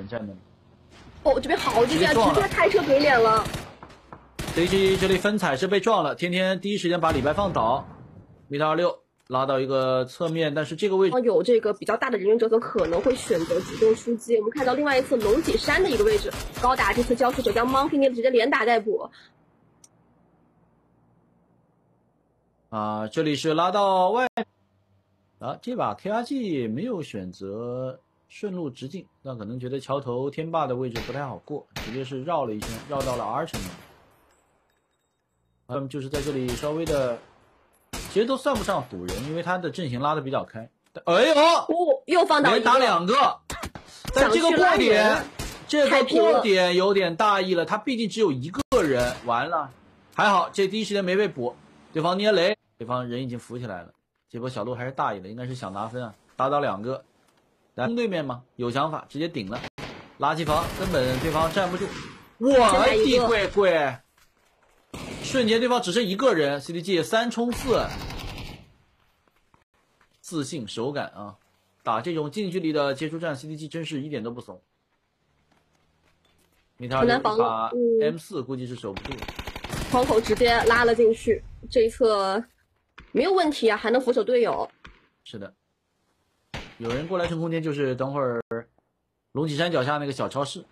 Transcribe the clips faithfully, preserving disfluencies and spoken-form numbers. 人站那里。哦，这边好激烈，停车太车给脸了。C G 这里分彩是被撞了，天天第一时间把李白放倒，米特二十六拉到一个侧面，但是这个位置有这个比较大的人员折损，可能会选择主动出击。我们看到另外一次龙脊山的一个位置，高打这次交出者将 monkey 捏的直接连打带补。啊，这里是拉到外，啊，这把 K R G 没有选择顺路直进，那可能觉得桥头天霸的位置不太好过，直接是绕了一圈，绕到了 R 城门。 他们就是在这里稍微的，其实都算不上堵人，因为他的阵型拉的比较开。哎呦，哦、又放倒，连打两个，但这个过点，这个过点有点大意了，他毕竟只有一个人，完了，还好这第一时间没被捕，对方捏雷，对方人已经扶起来了，这波小鹿还是大意了，应该是想拿分啊，打倒两个，咱对面嘛有想法，直接顶了，垃圾房根本对方站不住，我的贵贵。 瞬间，对方只剩一个人 ，C D G 三冲四，自信手感啊！打这种近距离的接触战 ，C D G 真是一点都不怂。米特二十六把 M 四估计是守不住，窗口直接拉了进去，这一侧没有问题啊，还能扶手队友。是的，有人过来撑空间，就是等会儿龙脊山脚下那个小超市。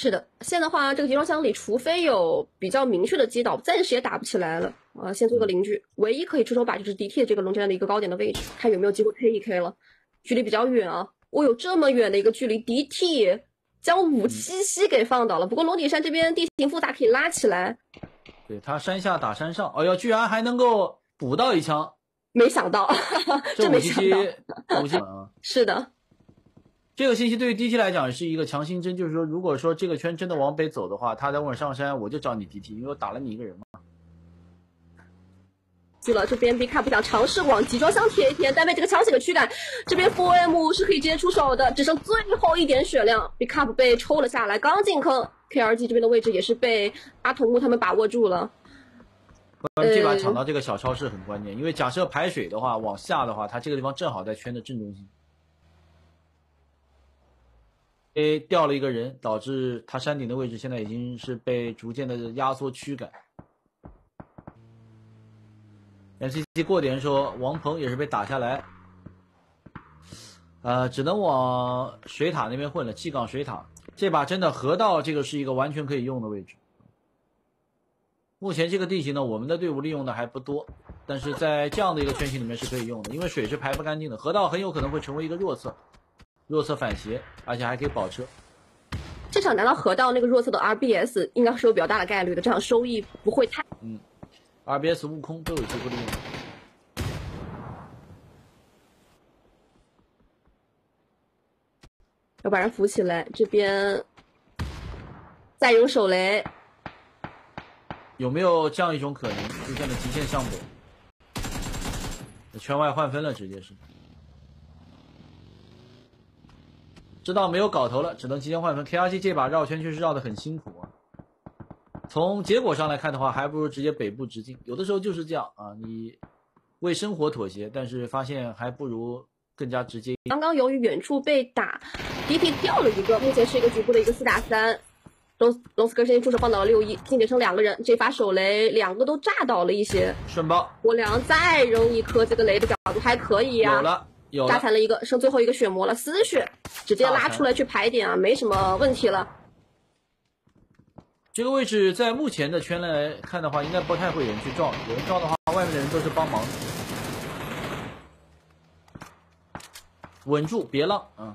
是的，现在的话，这个集装箱里，除非有比较明确的击倒，暂时也打不起来了啊。先做个零距，唯一可以出手把就是 D T 这个龙脊山的一个高点的位置，看有没有机会 K 一 K 了。距离比较远啊，我有这么远的一个距离 ，D T 将五七七给放倒了。不过龙脊山这边地形复杂，可以拉起来。对他山下打山上，哎呦，居然还能够补到一枪，没想到，这没想到，是的。 这个信息对于 D T 来讲是一个强心针，就是说，如果说这个圈真的往北走的话，他等会上山，我就找你 D T， 因为我打了你一个人嘛。去了这边 Becup 想尝试往集装箱贴一贴，但被这个枪血的驱赶，这边 four M 是可以直接出手的，只剩最后一点血量 ，Becup 被抽了下来，刚进坑 ，K R G 这边的位置也是被阿童木他们把握住了。这把抢到这个小超市很关键，因为假设排水的话，往下的话，它这个地方正好在圈的正中心。 被掉了一个人，导致他山顶的位置现在已经是被逐渐的压缩驱赶。M C G 过点的时候，王鹏也是被打下来，呃，只能往水塔那边混了。气港水塔这把真的河道这个是一个完全可以用的位置。目前这个地形呢，我们的队伍利用的还不多，但是在这样的一个圈型里面是可以用的，因为水是排不干净的，河道很有可能会成为一个弱侧。 弱侧反斜，而且还可以保车。这场拿到河道那个弱侧的 R B S 应该是有比较大的概率的，这场收益不会太……嗯 ，R B S 悟空都有局部利用。要把人扶起来，这边再用手雷。有没有这样一种可能出现了极限项目？圈外换分了，直接是。 知道没有搞头了，只能提前换分。K R G 这把绕圈确实绕得很辛苦啊。从结果上来看的话，还不如直接北部直进。有的时候就是这样啊，你为生活妥协，但是发现还不如更加直接。刚刚由于远处被打 ，D T 掉了一个，目前是一个局部的一个四打三。龙龙斯哥先出手放倒了六一，近点剩两个人，这发手雷两个都炸倒了一些。顺包，我良再扔一颗，这个雷的角度还可以呀、啊。有了。 炸残了一个，剩最后一个血魔了，丝血直接拉出来去排点啊，没什么问题了。这个位置在目前的圈来看的话，应该不太会有人去撞，有人撞的话，外面的人都是帮忙。稳住，别浪啊！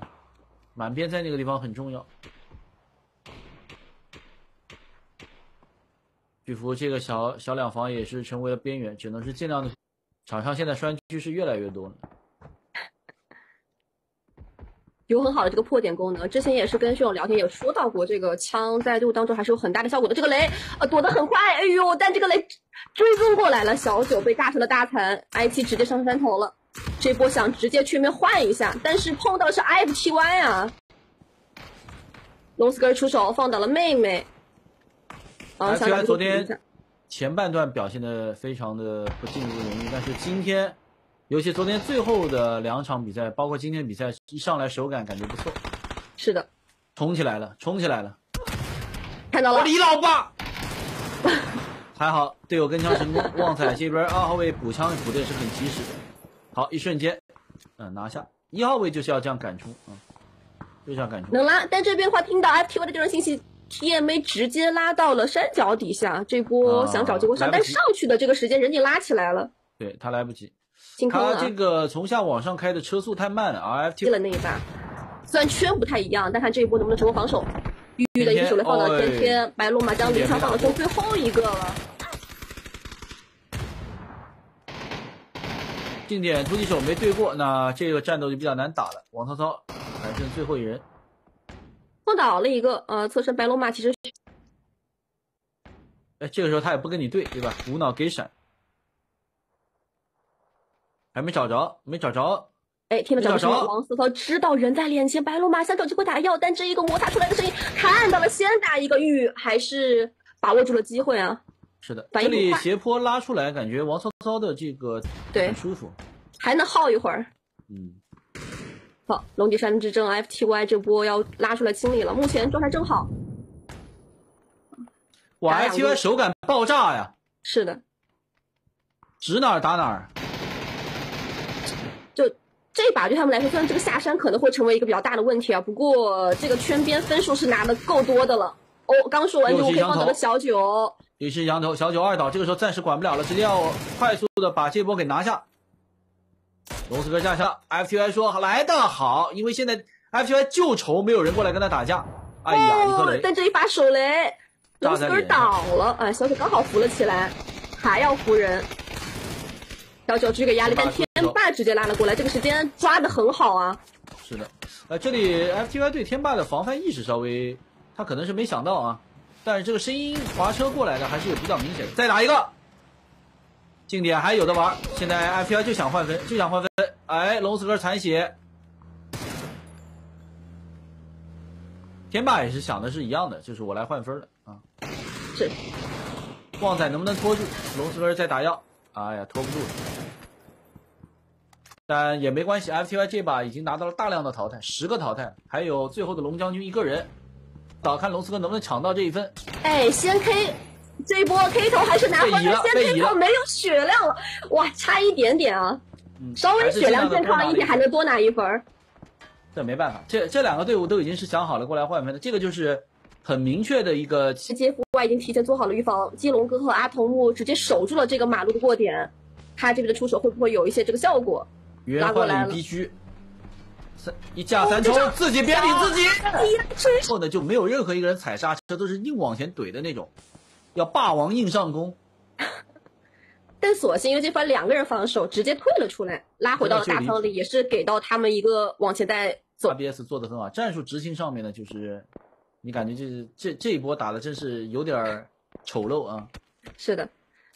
满边在那个地方很重要。巨幅这个小小两房也是成为了边缘，只能是尽量的。场上现在栓狙是越来越多了。 有很好的这个破点功能，之前也是跟学友聊天也说到过，这个枪在队伍当中还是有很大的效果的。这个雷呃躲得很快，哎呦，但这个雷追踪过来了，小九被炸成了大残 ，I T 直接上山头了。这波想直接去面换一下，但是碰到的是 F T Y 啊。龙斯哥出手放倒了妹妹。啊，虽然昨天前半段表现的非常的不尽如人意，但是今天。 尤其昨天最后的两场比赛，包括今天比赛，一上来手感感觉不错。是的，冲起来了，冲起来了！看到了，我李老爸！还好队友跟枪成功。旺仔这边二号位补枪补的也是很及时的。好，一瞬间，嗯、呃，拿下一号位就是要这样赶冲啊，就这样赶冲。能拉，但这边的话听到 F T Y 的这种信息 ，T M A 直接拉到了山脚底下，这波想找这波上，啊、但上去的这个时间人家拉起来了，对他来不及。 他这个从下往上开的车速太慢了 ，R F T 进了那一把，虽然圈不太一样，但看这一波能不能成功防守。玉玉的一手雷放到天天，天天白龙马将离场放到剩最后一个了。定点突击手没对过，那这个战斗就比较难打了。王涛涛还剩最后一人，碰倒了一个，呃，侧身白龙马其实，哎，这个时候他也不跟你对，对吧？无脑给闪。 还没找着，没找着，哎，听了找不着。王思涛知道人在脸前，白龙马想找机会打药，但这一个摩擦出来的声音看到了，先打一个玉，还是把握住了机会啊。是的，这里斜坡拉出来，感觉王思涛的这个对很舒服，还能耗一会儿。嗯，好，龙脊山之争 F T Y 这波要拉出来清理了，目前状态正好。哇 ，F T Y 手感爆炸呀！是的，指哪儿打哪儿。 就这把对他们来说，虽然这个下山可能会成为一个比较大的问题啊，不过这个圈边分数是拿的够多的了。哦，刚说完就可以放到了小九，也是羊头，小九二倒，这个时候暂时管不了了，直接要快速的把这波给拿下。龙斯哥下下 ，F T Y 说来的好，因为现在 F T Y 就愁没有人过来跟他打架。哎呀，一颗雷，但这一把手雷，龙斯哥倒了，哎，小九刚好扶了起来，还要扶人。 小九这个压力，但天霸直接拉了过来，这个时间抓的很好啊。是的，呃，这里 F T Y 对天霸的防范意识稍微，他可能是没想到啊，但是这个声音滑车过来的还是有比较明显的。再打一个，竞点还有的玩。现在 F T Y 就想换分，就想换分。哎，龙斯哥残血，天霸也是想的是一样的，就是我来换分了啊。是，旺仔能不能拖住？龙斯哥在打药。 哎呀，拖不住，但也没关系。F T Y 这把已经拿到了大量的淘汰，十个淘汰，还有最后的龙将军一个人，倒看龙四哥能不能抢到这一分。哎，先 K， 这波 K 头还是拿分的，先 K 头没有血量了，哇，差一点点啊，嗯、稍微血量健康一点还能多拿一分。这没办法，这这两个队伍都已经是想好了过来换分的，这个就是。 很明确的一个，J F I已经提前做好了预防，基隆哥和阿童木直接守住了这个马路的过点，他这边的出手会不会有一些这个效果？拉过来了，必须三一架三抽，哦、自己鞭你自己。之后呢就没有任何一个人踩刹车，都是硬往前怼的那种，要霸王硬上弓。但索性因为这番两个人防守，直接退了出来，拉回到了大仓里，也是给到他们一个往前带走。R B S 做的很好，战术执行上面呢就是。 你感觉就是这这一波打的真是有点丑陋啊！是的，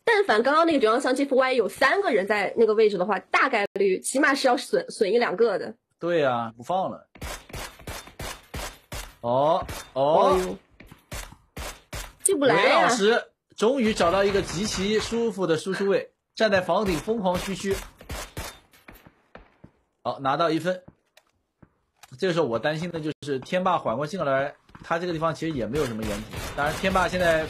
但凡刚刚那个九阳相机 F Y 有三个人在那个位置的话，大概率起码是要损损一两个的。对啊，不放了。哦哦，进不来呀！韦老师终于找到一个极其舒服的输出位，站在房顶疯狂嘘嘘。好，拿到一分。这个时候我担心的就是天霸缓过劲来。 他这个地方其实也没有什么原体，当然天霸现在，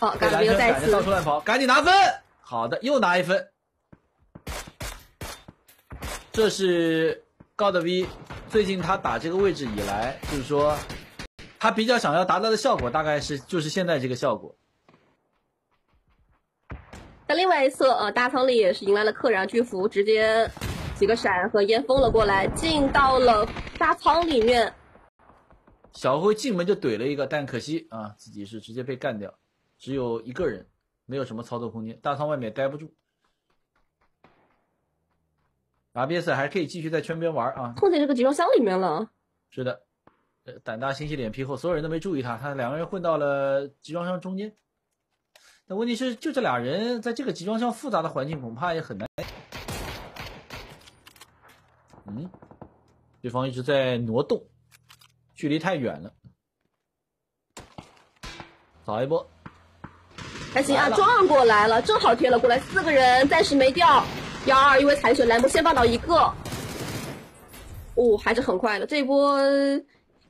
哦，感觉又再次到处乱跑，赶紧拿分，好的，又拿一分，这是高的 V 最近他打这个位置以来，就是说他比较想要达到的效果，大概是就是现在这个效果。那另外一侧，呃，大仓里也是迎来了客人巨幅，直接几个闪和烟封了过来，进到了大仓里面。 小辉进门就怼了一个，但可惜啊，自己是直接被干掉，只有一个人，没有什么操作空间。大仓外面待不住 ，R B S 还可以继续在圈边玩啊，碰在这个集装箱里面了。是的，呃，胆大心细脸皮厚，所有人都没注意他，他两个人混到了集装箱中间。但问题是，就这俩人在这个集装箱复杂的环境，恐怕也很难。嗯，对方一直在挪动。 距离太远了，扫一波，还行啊，撞过来了，正好贴了过来，四个人暂时没掉，幺二因为残血蓝波先放到一个，哦，还是很快的，这波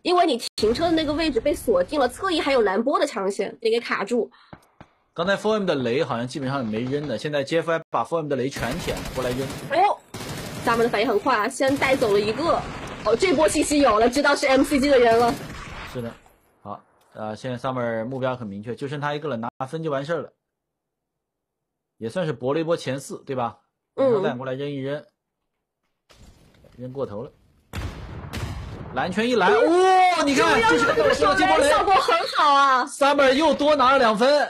因为你停车的那个位置被锁定了，侧翼还有蓝波的长线你给卡住。刚才 four M 的雷好像基本上也没扔的，现在 J F I 把 four M 的雷全舔了过来扔。哎呦，咱们的反应很快啊，先带走了一个。哦，这波信息有了，知道是 M C G 的人了。是的，好，呃，现在 Summer 目标很明确，就剩他一个了，拿分就完事了。也算是搏了一波前四，对吧？嗯。带过来扔一扔，扔过头了。蓝圈一蓝，哇、哦！你看，这是个手雷，效果很好啊。Summer 又多拿了两分，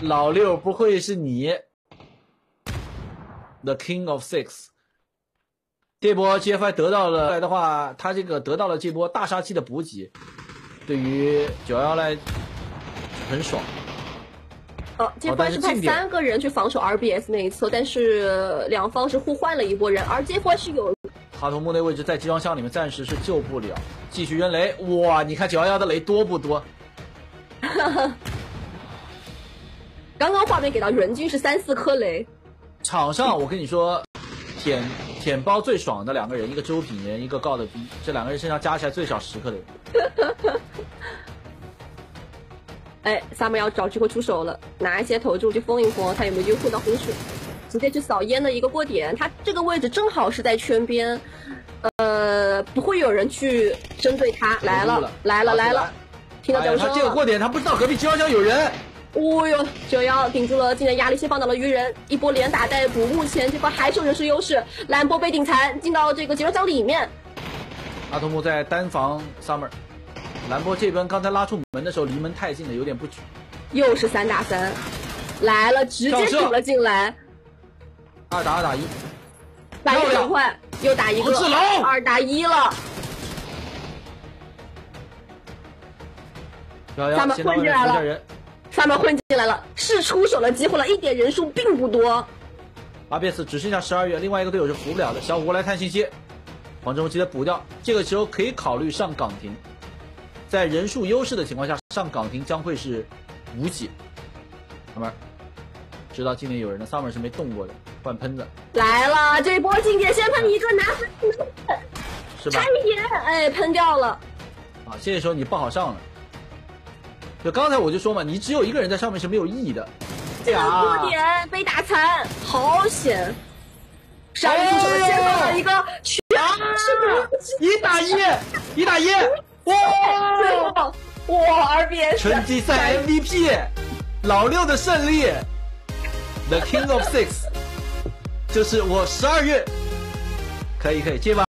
老六不会是你 ？The King of Six， 这波 J F I 得到了来的话，他这个得到了这波大杀器的补给，对于九一一来很爽。哦，这波是派三个人去防守 R B S 那一侧，但是两方是互换了一波人，而这波是有。哈图木那位置在集装箱里面暂时是救不了，继续扔雷，哇！你看九一一的雷多不多？刚刚画面给到人均是三四颗雷。场上我跟你说，舔舔包最爽的两个人，一个周品人，一个告的逼，这两个人身上加起来最少十颗雷。哎，萨姆要找机会出手了，拿一些投注去封一封，他有没有机会碰到红血？直接去扫烟的一个过点，他这个位置正好是在圈边，呃，不会有人去针对他。来了，来了，来了！听到叫声。哎、这个过点，他不知道隔壁九一一有人。哦呦，九幺顶住了，今天压力先放到了鱼人，一波连打带补，目前这波还是有人数优势。兰博被顶残，进到这个集装箱里面。阿童木在单防 Summer， 兰博这边刚才拉出门的时候离门太近了，有点不举。又是三打三，来了，直接顶了进来。二打二打一，打一很快，又打一个，二打一了。三门混进来了，三门混进来了，是出手的机会了，一点人数并不多。R B S 只剩下十二月，另外一个队友是扶不了的。小五来看信息，黄忠记得补掉。这个时候可以考虑上岗亭，在人数优势的情况下，上岗亭将会是无解。哥们儿，知道今年有人的 Summer 是没动过的。换喷子来了，这波经典先喷一个拿分，是吧？差一点，哎，喷掉了。啊，这时候你不好上了。就刚才我就说嘛，你只有一个人在上面是没有意义的。这个过点被打残，好险！上一出手先放了一个，全是一打一，一打一，哇！哇 ，R B S 春季赛 M V P， 老六的胜利 ，The King of Six。就是我十二月，可以可以，接吧。